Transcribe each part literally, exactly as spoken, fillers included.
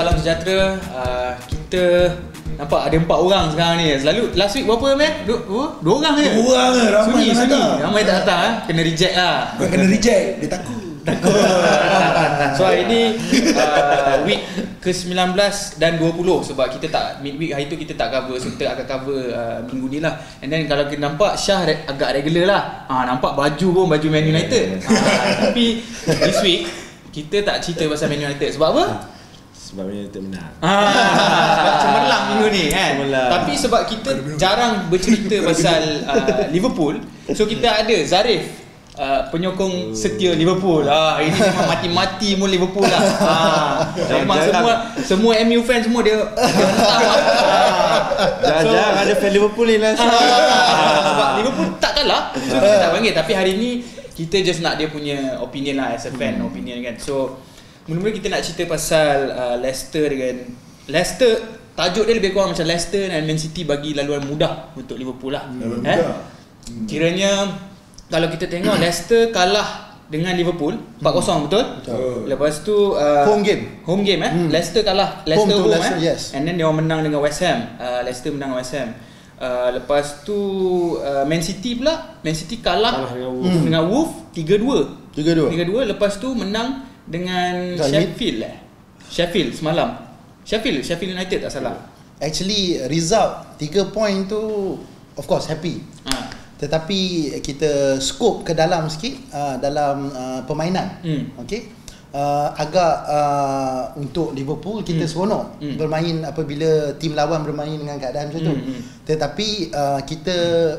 salam sejahtera. Uh, kita nampak ada empat orang sekarang ni. Selalu last week berapa meh? Dua, dua, dua orang je. Dua orang je. Ramai tak datang. Ramai tak datang eh. Kena reject lah. Bukan kena reject, dia takut. Takut. So hari ni uh, week ke sembilan belas dan dua puluh sebab kita tak midweek hari tu kita tak cover. So kita akan cover uh, minggu ni lah. And then kalau kita nampak Syah re agak regular lah. Ha, nampak baju pun baju Man United. Ha, tapi this week kita tak cerita pasal Man United sebab apa? Sebab Man United menang. Ah, sebab cemerlang minggu ni kan. Cemerlang. Tapi sebab kita jarang bercerita pasal uh, Liverpool. So kita ada Zarif, Uh, penyokong setia Liverpool. Ah, hari ni memang mati-mati pun Liverpool lah. Ah, memang semua semua M U fans semua dia hentam. Jangan jangan ada fan Liverpool ni lah. Ah, sebab Liverpool tak kalah. So kita tak panggil, tapi hari ni kita just nak dia punya opinion lah as a fan, hmm. opinion kan. So mula-mula kita nak cerita pasal uh, Leicester dengan Leicester, tajuk dia lebih kurang macam Leicester dan Man City bagi laluan mudah untuk Liverpool lah. Laluan eh? mudah. Hmm. Kiranya kalau kita tengok Leicester kalah dengan Liverpool empat kosong, betul? Betul. Lepas tu uh, home game. Home game eh. Hmm. Leicester kalah. Leicester home, home Leicester, eh. Yes. And then dia menang dengan West Ham. Uh, Leicester menang West Ham. Uh, lepas tu uh, Man City pula, Man City kalah, kalah dengan Wolves, hmm. dengan Wolves tiga dua. tiga dua. tiga dua. Lepas tu menang dengan Zalid. Sheffield eh. Sheffield semalam. Sheffield, Sheffield United tak salah. Actually result tiga point tu of course happy. Ha. Tetapi kita scope ke dalam sikit uh, dalam uh, permainan, hmm. okey, uh, agak uh, untuk Liverpool kita hmm. seronok hmm. bermain apabila tim lawan bermain dengan keadaan macam tu, hmm. tetapi uh, kita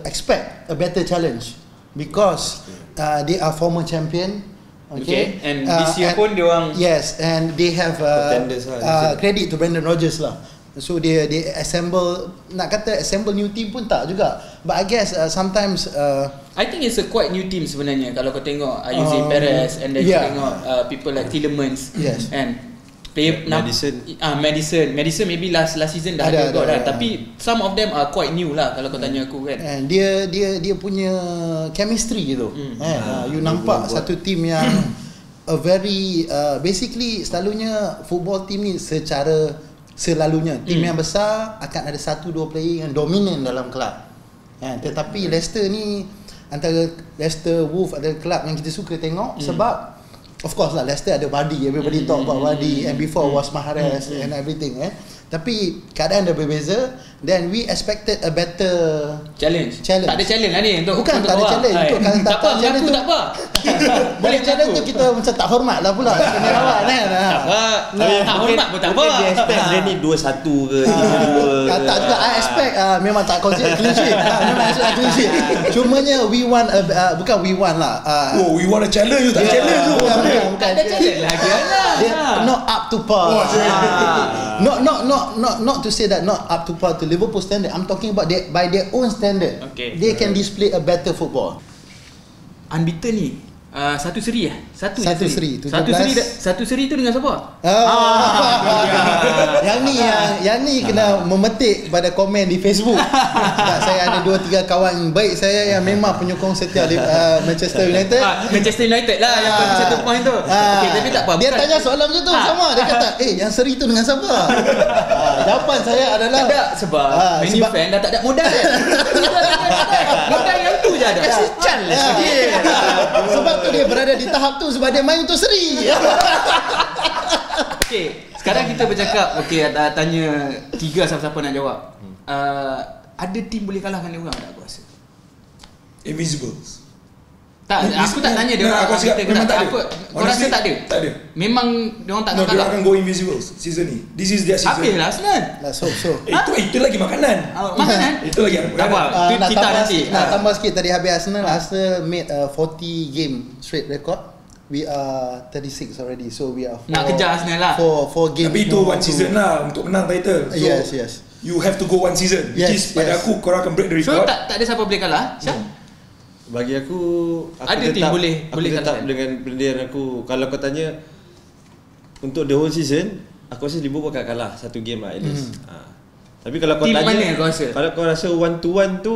expect a better challenge because uh, they are former champion. Okay. okay, and this year uh, pun dia orang, yes, and they have uh, uh, credit to Brendan Rodgers lah. So dia dia assemble, nak kata assemble new team pun tak juga, but I guess uh, sometimes uh, I think it's a quite new team sebenarnya. Kalau kau tengok Ayuze um, Perez, and then yeah. tengok uh, people like Tielemans, yes. and player Madison, ah Madison Madison maybe last last season dah ada, ada, got, ada, dah. ada tapi some of them are quite new lah kalau kau tanya aku kan. And dia dia dia punya chemistry tu, mm. eh, ah, you nampak buat. satu team yang a very uh, basically selalunya football team ni secara selalunya tim mm. yang besar akan ada satu dua player yang dominan dalam kelab. Ya, tetapi Leicester ni antara Leicester Wolves ada kelab yang kita suka tengok mm. sebab of course lah Leicester ada Vardy, everybody mm. talk about Vardy mm. and before mm. was Mahrez mm. and everything eh. Tapi keadaan dah berbeza, then we expected a better challenge. challenge. Tak ada challenge lah ni untuk Bukan untuk tak ada orang. challenge untuk kalau tak, tak apa challenge tu tak apa. Boleh challenge tu kita macam tak hormat lah pula kena lawan kan. Tak apa. Tak hormat pun tak apa. Dia expect dia ni dua satu ke tiga dua. Tak juga I expect memang tak concede clean sheet. Memang tak clean sheet. Cumanya we want bukan we want lah. Oh we want a challenge, tak challenge tu. Tak ada challenge lagi lah. Not up to par. Not not not Not not to say that not up to par to Liverpool standard. I'm talking about their, by their own standard. Okay. They can display a better football. Unbeaten ni uh, satu seri eh? Satu satu seri. seri. Satu seri. Satu seri tu dengan siapa? Ah. ah. yang ni yang yang ni kena memetik pada komen di Facebook. Sebab saya ada dua tiga kawan baik saya yang memang penyokong setia uh, Manchester United. Ah, Manchester United lah yang ah. satu point tu. Ah. Okay, tapi tak apa. Dia bukan. tanya soalan macam tu ah. sama. Dia kata, "Eh, yang seri tu dengan siapa?" Jawapan saya adalah tak sebab ah, Man U fan dah tak ada modal kan. Modal yang tu je ada. Kasi chance lah sikit. Sebab tu dia berada di tahap tu sebab dia main untuk seri. Okey, sekarang kita bercakap. Okey, tanya tiga siapa-siapa nak jawab. Uh, ada team boleh kalahkan dia orang tak aku rasa? Invisibles. Tak, aku tak tanya dia orang. Aku rasa memang tak ada. Kau rasa tak ada? Tak ada. Memang dia orang tak nak kalah. Dia akan go invisible season ni. This is their season. Habis lah Aslan. Let's hope so. Itu itu lagi makanan. Makanan? Itu lagi makanan. Nak tambah sikit. Nak tambah sikit tadi habis Arsenal. Arsenal made a forty game straight record. We are thirty-six already. So we are nak kejar Arsenal lah. For game. Tapi itu one season lah untuk menang title. Yes, yes. You have to go one season. Which is pada aku korang akan break the record. So tak tak ada siapa boleh kalah. Siapa? Bagi aku, aku ada tetap, boleh, aku boleh tetap dengan pendirian aku. Kalau kau tanya untuk the whole season, aku rasa Liverpool akan kalah satu game lah at least. Mm. Ha. Tapi kalau kau team tanya mana kau rasa? Kalau kau rasa one to one tu,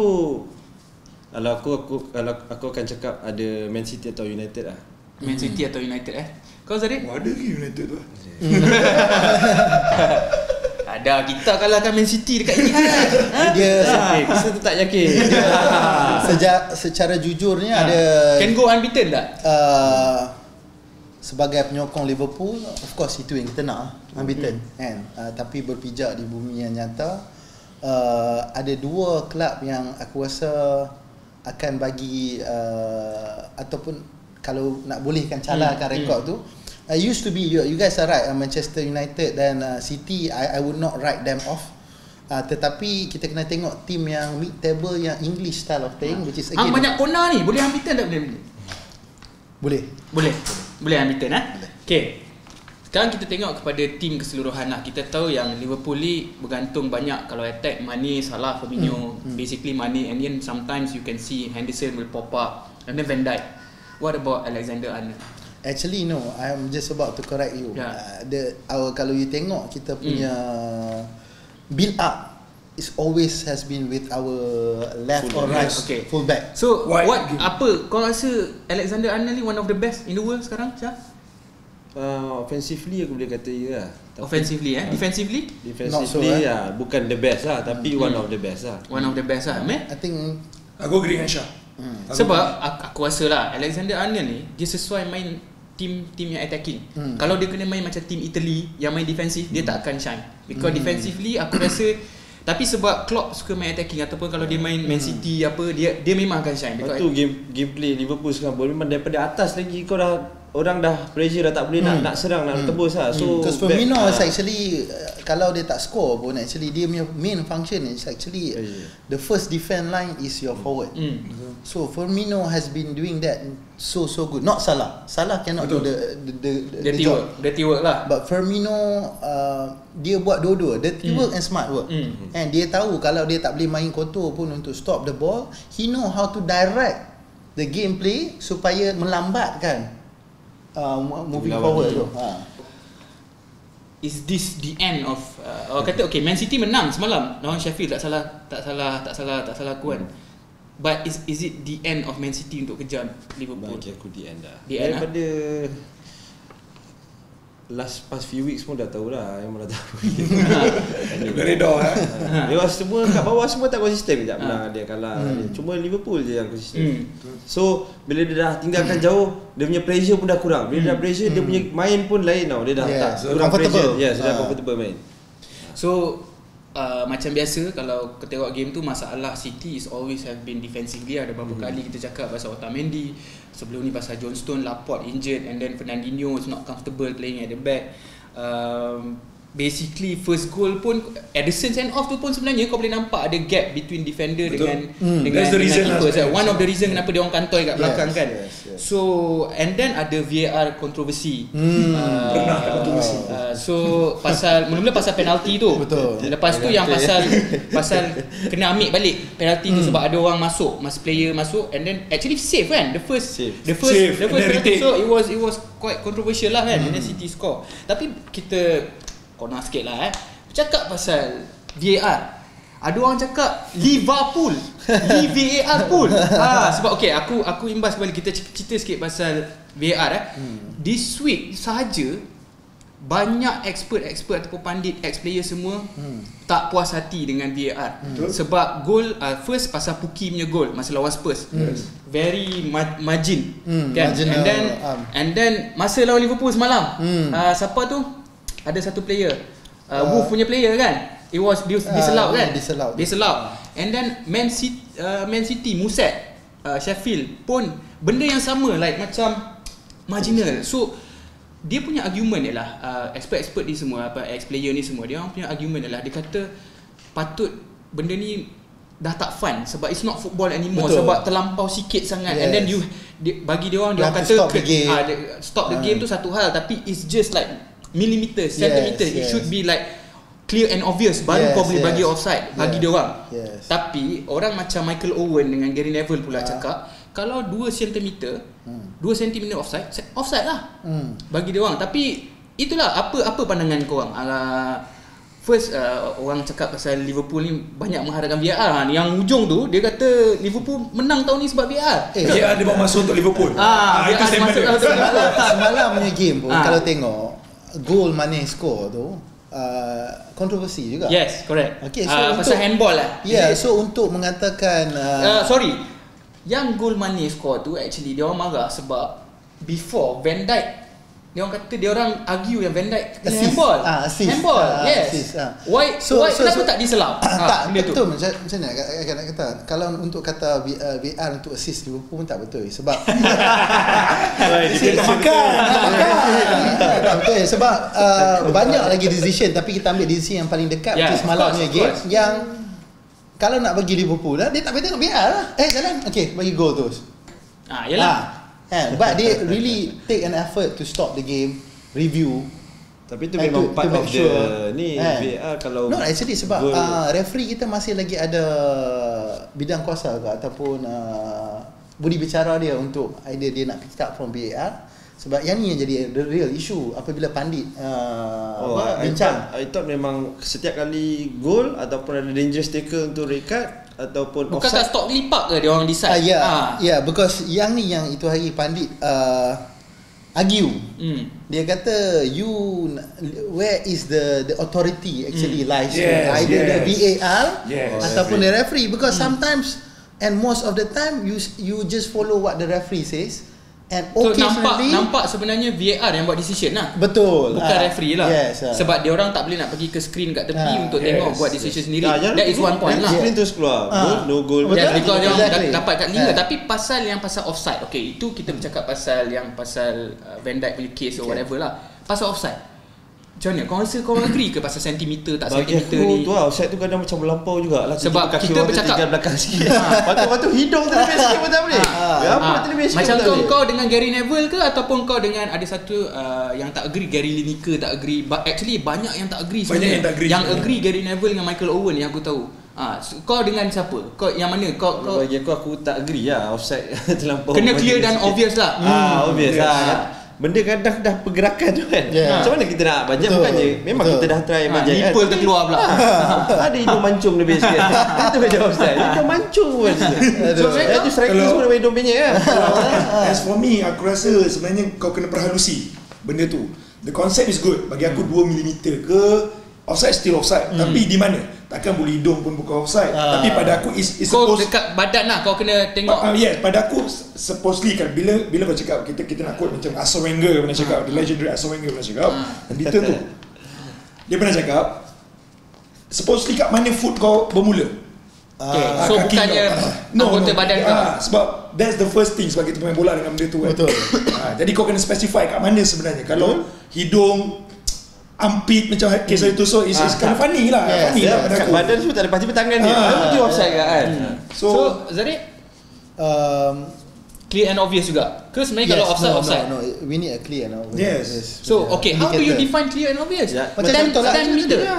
kalau aku, aku, kalau aku akan cakap ada Man City atau United lah. Man City mm. atau United eh. Kau Zari? Wah, ada game United tu. Ada, kita kalahkan Man City dekat Etihad. Ha? Dia ha, saya tu tak yakin. Sejak secara jujurnya ha, ada can go unbeaten tak? Uh, sebagai penyokong Liverpool, of course itu yang kita nak, unbeaten mm. kan. Uh, tapi berpijak di bumi yang nyata, uh, ada dua klub yang aku rasa akan bagi uh, ataupun kalau nak bolehkan calahkan mm. rekod mm. tu. I used to be, you, you guys are right, uh, Manchester United dan uh, City, I, I would not write them off. Uh, tetapi kita kena tengok team yang mid table, yang English style of thing, which is again. Ang banyak corner ni, boleh unbeaten tak boleh? Boleh. Boleh. Boleh unbeaten eh? Boleh. Okay. Sekarang kita tengok kepada team keseluruhan lah. Kita tahu yang Liverpool ni bergantung banyak kalau attack Mane, Salah, Fabinho, mm. basically Mane, and then sometimes you can see Henderson will pop up and then Van Dijk. What about Alexander Arnold? Actually no, I'm just about to correct you. Yeah. Uh, the our kalau you tengok kita punya mm. build up is always has been with our left full or right okay. full back. So what, what apa kau rasa Alexander Arnold one of the best in the world sekarang, Syah? Uh, offensively aku boleh kata ya lah. Offensively eh? Defensively? Defensively so, eh? lah. Bukan the best lah tapi mm. one of the best lah. One of the best lah. Man? I think aku agree dengan Syah. Hmm. Sebab aku rasa lah Alexander Arnold ni dia sesuai main team team yang attacking. Hmm. Kalau dia kena main macam team Italy yang main defensif, hmm. dia tak akan shine. Because hmm. defensively aku rasa tapi sebab Klopp suka main attacking ataupun kalau dia main Man City hmm. apa dia dia memang akan shine. Lepas tu game gameplay Liverpool sekarang memang daripada atas lagi kau dah orang dah pressure dah tak boleh hmm. nak nak serang nak hmm. tebus lah. So because Firmino uh, actually uh, kalau dia tak score pun actually dia punya main function is actually yeah. the first defense line is your forward. Hmm. So Firmino has been doing that so so good. Not Salah. Salah cannot Betul. do the the the, the, the job. Dirty work lah. But Firmino uh, dia buat dua-dua, dirty hmm. work and smart work. Hmm. And dia tahu kalau dia tak boleh main kotor pun untuk stop the ball, he know how to direct the gameplay supaya melambatkan Uh, moving forward tu. Ha. Is this the end of uh, orang kata okay Man City menang semalam lawan Sheffield tak salah tak salah tak salah tak salah aku kan. But is is it the end of Man City untuk kejar Liverpool? Bagi aku the end dah. The end daripada ha? last past few weeks pun dah tahulah yang mana tahu. Dari dah eh. Dia semua kat bawah semua tak konsisten tak pernah dia kalah. Hmm. Cuma Liverpool je yang konsisten. Hmm. So bila dia dah tinggalkan hmm. jauh, dia punya pressure pun dah kurang. Bila hmm. dah pressure hmm. dia punya main pun lain tau. Dia dah yeah. tak so, kurang pressure. Ya, yeah, sudah so ha. comfortable main. So uh, macam biasa kalau kita tengok game tu masalah City is always have been defensively. Ada beberapa mm-hmm. kali kita cakap pasal Otamendi, sebelum ni pasal John Stone, Laporte injured and then Fernandinho is not comfortable playing at the back. Um, basically first goal pun Henderson send off tu pun sebenarnya kau boleh nampak ada gap between defender Betul. dengan mm, dengan keeper. So, one of the reason kenapa dia orang kantoi kat belakang yes, kan. Yes, yes. So and then ada V A R kontroversi. Mm, uh, pernah kontroversi. Uh, so pasal mula-mula pasal penalti tu. Betul. Lepas tu yang pasal pasal kena ambil balik penalti mm. tu sebab ada orang masuk, mas player masuk and then actually save kan the first save. the first save. the first penalty. So it was it was quite controversial lah kan. Mm. And then City score. Tapi kita Korang sikit lah eh cakap pasal V A R. Ada orang cakap Liverpool V A R pool ha, sebab okay aku aku imbas balik kita cerita sikit pasal V A R eh hmm. This week sahaja banyak expert-expert ataupun pandit ex-player semua hmm. tak puas hati dengan V A R hmm. sebab gol uh, first pasal Puki punya gol masa lawan Spurs hmm. very ma- margin hmm. kan Marginal, and then um. and then masa lawan Liverpool semalam hmm. uh, siapa tu ada satu player uh, uh, Wolf punya player kan it was disallowed uh, kan disallowed disallowed and then Man City uh, Man City Muset uh, Sheffield pun benda yang sama like macam marginal so dia punya argument ialah uh, expert-expert ni semua apa ex-player ni semua dia orang punya argument ialah dia kata patut benda ni dah tak fun sebab it's not football anymore Betul. sebab terlampau sikit sangat yes. and then you di, bagi dia orang dia orang kata stop ke, the game, uh, the, stop the uh. game tu satu hal tapi it's just like millimeter, centimeter, yes, it yes. should be like clear and obvious baru yes, kau boleh yes. bagi offside bagi yes. dia orang yes. tapi orang macam Michael Owen dengan Gary Neville pula ha. cakap kalau dua sentimeter hmm. dua sentimeter offside, offside lah hmm. bagi dia orang tapi itulah apa apa pandangan korang ala First, uh, orang cakap pasal Liverpool ni banyak mengharapkan V A R. Yang hujung tu, dia kata Liverpool menang tahun ni sebab V A R. Eh, V A R dia bawa masuk untuk Liverpool. Ah, ah itu semalam semalam punya game pun, ah. Kalau tengok goal Mane score tu, uh, kontroversi juga. Yes, correct. Okay, so uh, untuk, pasal handball lah. Yeah, so untuk mengatakan uh, uh, sorry, yang goal Mane score tu actually dia orang marah sebab before Van Dijk, dia orang kata dia orang argue yang Van Dijk assist. handball. Ah, assist. Handball. Ah, yes. Assist. Ah. Why so, why so, kenapa so, tak diselau? Ah, tak betul macam macam mana nak kata. Kalau untuk kata V R, V R untuk assist tu pun tak betul sebab tak betul sebab uh, banyak lagi decision tapi kita ambil decision yang paling dekat yeah, macam semalam punya game yang kalau nak bagi Liverpool lah dia tak boleh tengok V R lah. Eh jalan. Okey bagi gol terus. Ah yalah. Ah. Yeah, but they really take an effort to stop the game, review. Tapi tu memang part of sure. the ni yeah. V A R kalau no actually sebab uh, referee kita masih lagi ada bidang kuasa ke ataupun uh, budi bicara dia untuk idea dia nak pick up from V A R. Sebab yang ni yang jadi the real issue apabila pandit uh, oh, apa, bincang. I thought memang setiap kali gol ataupun ada dangerous tackle untuk red card ataupun bukan offside. Bukan tak stop lipat ke dia orang decide? Uh, ya, yeah. uh. yeah, because yang ni yang itu hari pandit uh, argue. Mm. Dia kata you where is the the authority actually mm. lies yes, either yes. the V A R yes. ataupun the referee because mm. sometimes and most of the time you you just follow what the referee says. And so nampak, nampak sebenarnya V A R yang buat decision lah. Betul. Bukan ah, referee lah yes, ah. Sebab dia orang tak boleh nak pergi ke screen kat tepi ah, Untuk yes, tengok buat decision yes. sendiri ah, that is one point lah. Screen terus keluar ah. No goal. Betul yeah, because exactly. dia orang dapat kat lima yeah. Tapi pasal yang pasal offside, okay, itu kita bercakap pasal yang pasal uh, Van Dijk punya case okay. or whatever lah. Pasal offside macam mana? Kau rasa korang agree ke pasal sentimeter tak bagi sentimeter aku, ni? Bagi tu lah, offside tu kadang macam melampau jugalah. Sebab kita bercakap tinggal belakang sikit. Patut-patut hidung terlebih sikit pun tak boleh. Apa terlebih sikit macam kau, kau dengan Gary Neville ke? Ataupun kau dengan ada satu uh, yang tak agree, Gary Lineker tak agree. But actually banyak yang tak agree sebenarnya. Banyak yang tak agree. Yang juga. agree Gary Neville dengan Michael Owen yang aku tahu. Ah, so, kau dengan siapa? Kau yang mana? Kau, kau bagi aku, aku tak agree lah offside terlampau. Kena clear dan sikit. obvious lah. Hmm. Ah, obvious lah. Ha. Benda kadang dah pergerakan tu kan yeah. Macam mana kita nak bajet bukannya memang betul. Kita dah try bajet ha, kan nipple terkeluar pula ha, ada hidung mancung lebih sikit itu macam offside hidung mancung pun so saya tu strikers pun ada hidung penyek kan. As for me aku rasa sebenarnya kau kena perhalusi benda tu, the concept is good bagi aku two millimeter ke offside still offside hmm. tapi di mana takkan boleh hidung pun bukan offside uh, tapi pada aku is, is kau dekat badan lah kau kena tengok uh, yes pada aku supposedly kan bila bila kau cakap kita kita nak quote macam Arsène Wenger pernah cakap uh, the legendary Arsène Wenger pernah cakap uh, and itu tu dia pernah cakap supposedly kat mana foot kau bermula okay. uh, so bukannya no, anggota no, badan uh, kau sebab that's the first thing sebab kita main bola dengan benda tu kan betul uh, jadi kau kena specify kat mana sebenarnya kalau hidung ampit macam kes hmm. itu so it's, it's kind of funny lah yeah, funny yeah, lah yeah. Badan tu tak ada pasti tangan dia ah, dia yeah. offside yeah. kan hmm. so, so Zadik um, clear and obvious juga ke sebenarnya yes, kalau offside no, offside no, no we need a clear and obvious yes. Yes. so okay how do you define clear and obvious yeah. macam contoh lah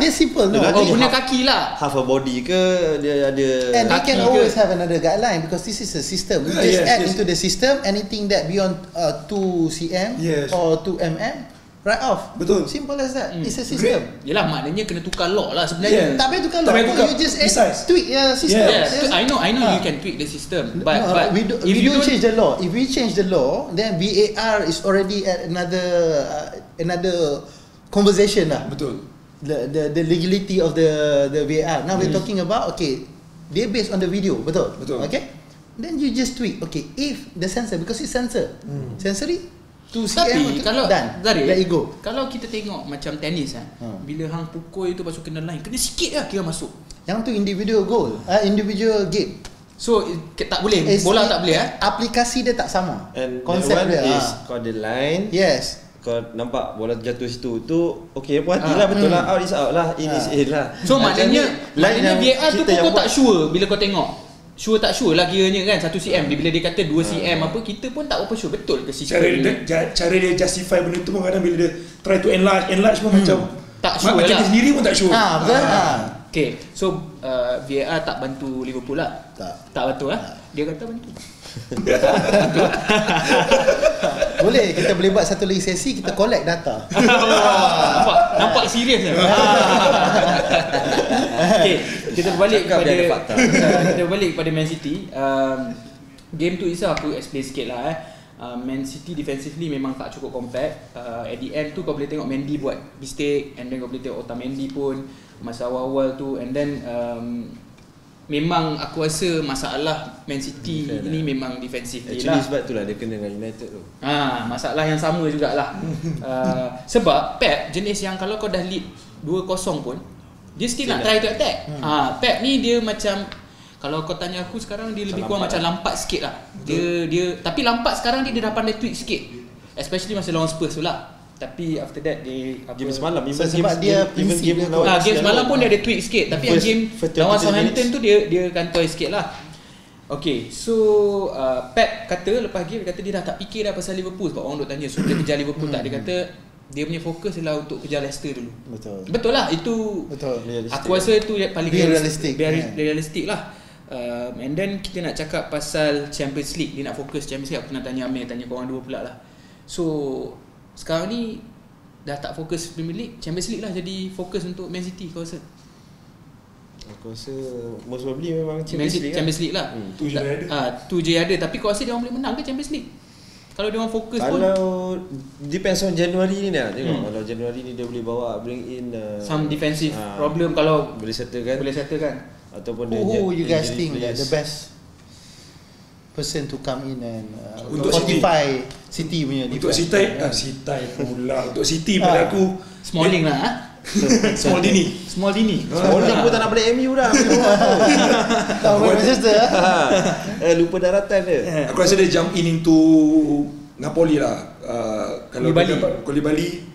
dia simple no? oh guna kaki lah half a body ke dia ada and we can always ke? have another guideline because this is a system we yeah, just yes, add yes. into the system anything that beyond uh, two centimeters yes. or two millimeters right off. Betul. Simple as that. Mm. It's a system. Yelah maknanya kena tukar lock lah sebenarnya. Yeah. Tak payah tukar lock. You just tweak your system. Yeah. Yes. I know I know uh. you can tweak the system. But, no, but we do, if we you don't change the law. If we change the law, then V A R is already at another uh, another conversation lah. Betul. The the the legality of the the V A R. Now mm. we're talking about okay, they based on the video. Betul. Betul. Okay? Then you just tweak. Okay, if the sensor because it's sensor. Mm. Sensory tapi kalau dan let it go. Kalau kita tengok macam tenis kan hmm. bila hang pukul tu pasal kena line kena sikit lah kira masuk yang tu individual goal uh, individual game so it, tak boleh it's bola it, tak boleh eh aplikasi dia tak sama konsep dia is ha. Kau ada line yes kau nampak bola jatuh situ tu okey puas hatilah ha. betul hmm. lah out is out lah in ha. is in lah so maknanya maknanya V A R tu kau tak sure bila kau tengok sure tak sure lah kiranya kan one centimeter bila dia kata two centimeters apa kita pun tak apa sure betul ke sistem cara dia, dia cara dia justify benda tu pun kadang bila dia try to enlarge enlarge pun hmm. macam tak sure macam lah. Dia sendiri pun tak sure ha betul ha. ha. Okay so uh, V A R tak bantu Liverpool lah tak tak bantu lah ha? Dia kata bantu Boleh, kita boleh buat satu lagi sesi, kita collect data. Nampak, nampak serius lah. Okay, kita balik kepada kita balik kepada Man City. um, Game tu Isa aku explain sikit lah eh. uh, Man City defensively memang tak cukup compact. uh, At the end tu kau boleh tengok Mendy buat mistake, and then kau boleh tengok Otamendi pun masa awal-awal tu. And then um, memang aku rasa masalah Man City okay, ini nah. memang defensif dia lah. Sebab itulah dia kena dengan United tu. Ha, masalah yang sama jugalah. uh, Sebab Pep jenis yang kalau kau dah lead two nil pun dia still nak try to attack. hmm. ha, Pep ni dia macam, kalau kau tanya aku sekarang, dia lebih kurang macam Lampard sikit lah. Dia, dia, tapi Lampard sekarang dia, dia dah pandai tweak sikit, especially masa lawan Spurs tu lah. Tapi after that dia game semalam, so sebab dia prinsip game, game, game, game, ha, game semalam pun dia ada tweak sikit, tapi first, yang game lawan Southampton tu dia dia kantoi sikit lah. Okay, so uh, Pep kata lepas game, dia kata dia dah tak fikir dah pasal Liverpool sebab orang duk tanya, so dia kejar Liverpool tak? Dia kata dia punya fokus ialah untuk kejar Leicester dulu. Betul. Betul lah, itu betul, aku rasa itu paling realistik, realistik, yeah. realistik lah. Uh, and then kita nak cakap pasal Champions League, dia nak fokus Champions League. Aku nak tanya Amir, tanya korang dua pula lah. So sekarang ni dah tak fokus Premier League, Champions League lah jadi fokus untuk Man City, kau rasa? Aku rasa most probably memang Champions, League, Champions League lah, Champions League lah. Hmm, tu je ada. Ha, tu je ada, tapi kau rasa dia orang boleh menang ke Champions League? Kalau dia orang fokus kalau pun, kalau depends on Januari ni lah tengok. hmm. Kalau Januari ni dia boleh bawa, bring in uh, some defensive uh, problem, kalau boleh settlekan, boleh settlekan. Ataupun who you guys think that the best person to come in and uh, untuk fortify City, City punya untuk City, ah City pula untuk City pada ah. aku Smalling lah. Ha? Smaldini, Smaldini. Smalling pun tak nak balik M U dah. Tahu Manchester. Lupa daratan dia. Aku rasa dia jump in into Napoli lah. Uh, kalau dia dapat Koulibaly,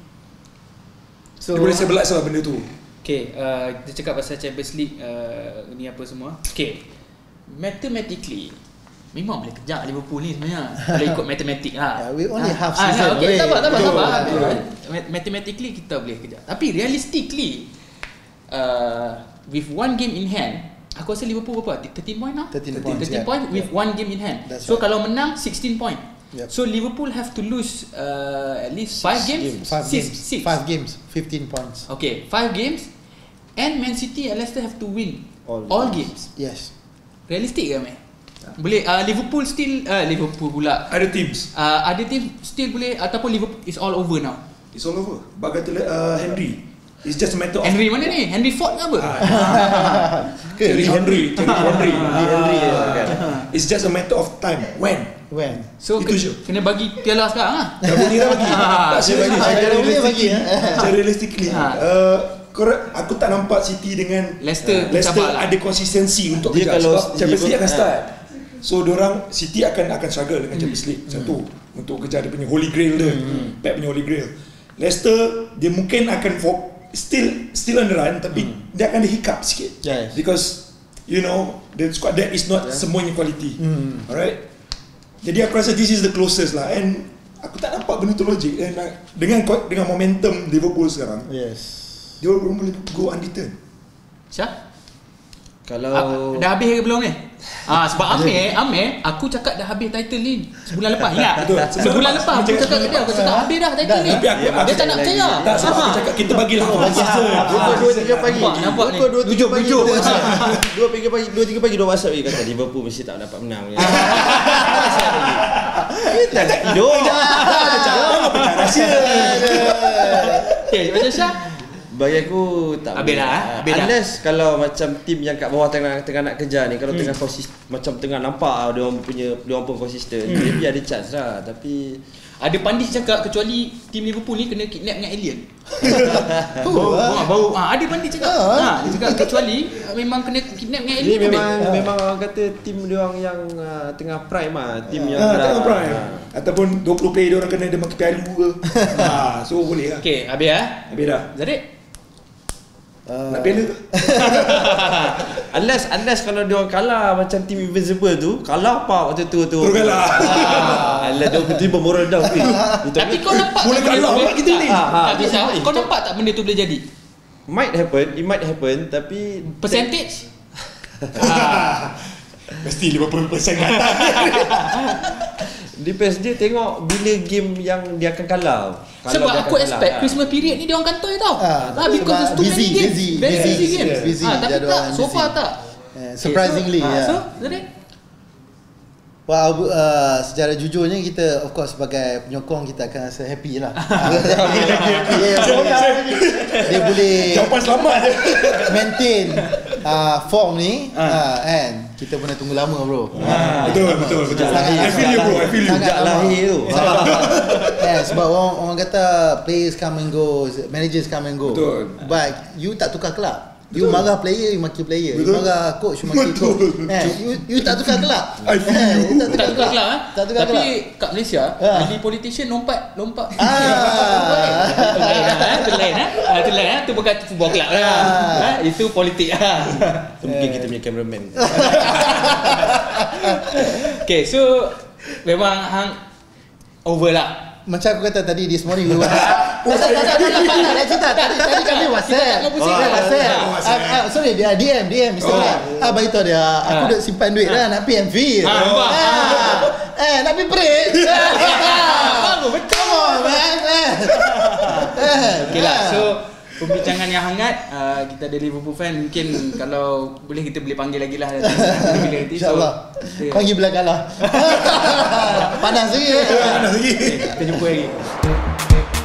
so dia boleh sebelah sama benda tu. Okay, uh, kita cakap pasal Champions League uh, ni apa semua. Okay, mathematically memang boleh kejar Liverpool ni sebenarnya. Kalau ikut matematik lah. Yeah, we only ha. have ha, season. Okay, sabar, sabar, sabar. Mathematically kita boleh kejar. Tapi realistically, uh, with one game in hand, aku rasa Liverpool berapa? thirteen point lah? thirteen, thirteen, thirteen points. thirteen yeah. point with yeah. one game in hand. That's so right. Kalau menang, sixteen point. Yep. So Liverpool have to lose uh, at least five games, five games, fifteen points. Okay, five games, and Man City and Leicester have to win all, all games. games. Yes. Realistik ke meh? Boleh uh, Liverpool still uh, Liverpool pula. Ada teams. Uh, ada teams still boleh, ataupun Liverpool is all over now. It's all over. Bagai uh, Henry. It's just a matter of Henry mana ni? Henry Ford ke apa? Ke Henry Henry, Henry, Henry. It's just a matter of time. When? When? So ke, kena bagi piala sekarang lah. Tak boleh lah bagi. Tak saya bagi. Saya realistically, saya realistically uh, korang, aku tak nampak City dengan Leicester, Leicester ada konsistensi untuk dia kejar. Kalau Champions League akan start, so diorang City akan akan struggle dengan Champions League. Satu, untuk kejar dia punya Holy Grail dia, Pep punya Holy Grail. Leicester dia mungkin akan still still on the run, tapi dia akan ada hiccup sikit, because you know the squad that is not semuanya quality. Alright. Jadi aku rasa this is the closest lah, and aku tak nampak benda tu logik. And dengan dengan momentum Liverpool sekarang, yes, dia belum boleh go unbeaten. Syah? Kalau A, dah habis ke belum ni? Ah, sebab Amir, Amir, aku cakap dah habis title ni sebulan lepas, ingat? Sebulan lepas aku cakap ke dia, aku cakap habis dah title ni. Dia tak nak percaya. Tak, aku cakap kita bagilah season. dua tiga pagi. Nampak ni. tujuh tujuh. dua tiga pagi, dua tiga pagi dia WhatsApp dia kata Liverpool mesti tak dapat menang. Kita tak tidur. Kita cakap rahsia. Okey, macam Syah? Bagi aku tak habis boleh lah, habis unless dah. Kalau macam tim yang kat bawah tengah, tengah nak kejar ni, kalau hmm. tengah konsisten, macam tengah nampak lah, dia orang punya, dia orang pun konsisten, hmm. maybe ada chance lah. Tapi ada pandit cakap kecuali tim Liverpool ni kena kidnap dengan alien. Oh, ah, bau. Ah, ada pandit cakap. Ah, ha, dia cakap kecuali memang kena kidnap dengan alien. Dia memang ha. memang orang kata tim dia orang yang uh, tengah prime ah, tim ha, yang ha, tengah prime. Ha. Ataupun dua puluh player dia orang kena ada makan pialu ke. Ha, so boleh lah. Okey, habis ah. Habis dah. Jadi Uh, nak bela tu. Unless, unless kalau dia orang kalah macam team Invincible tu, kalah apa waktu tu tu. Terus kalah. Alah, dia tiba-tiba moral down. Tapi kau nampak boleh kalah apa kita ni? Tapi kau nampak tak benda tu boleh jadi? Might happen, it might happen, tapi percentage? Mesti lima puluh peratus kata. Di P S D tengok bila game yang dia akan kalah. Kalau sebab aku kalah, expect Christmas period ni dia orang kantoi tau. Ah, ah because too many games. Busy, very busy, busy games. Yeah. Busy, ah, tapi tak, so far tak. Yeah, surprisingly, okay, so, yeah. So, jadi Well, uh, secara jujurnya kita of course sebagai penyokong kita akan rasa happy lah. Dia boleh jawapan selamat je maintain uh, form ni uh, and kita pernah tunggu lama bro. Ha, betul, betul betul betul. I feel you bro, I feel you. Sangat lahir tu. Yeah, sebab orang, orang kata players come and go, managers come and go. Betul. But you tak tukar kelab. You betul. Marah player, you maki player. Betul. You marah coach, you maki coach. Eh, you, you tak tukar kelab. I feel eh, you. Tak tukar kelab eh? Tak tukar kelab. Tapi kat Malaysia, ahli politician lompat, lompat. Ah. Itu lain ah. Itu lain ah. Itu bukan football club lah. Ah. Itu politik ah. So, mungkin kita punya cameraman. Okay, so memang hang over lah. Macam aku kata tadi this morning we were tak tak tak nak cerita tadi tadi kami WhatsApp WhatsApp sorry dia D M D M misalnya ah bagi tahu dia aku duk simpan duit lah nak P M V eh nak pergi break baru betul man okeylah so pembincangan yang hangat uh, kita ada Liverpool fan mungkin kalau boleh kita boleh panggil lagi lah bila nanti so panggil bila kalah panas lagi panas lagi kita jumpa lagi.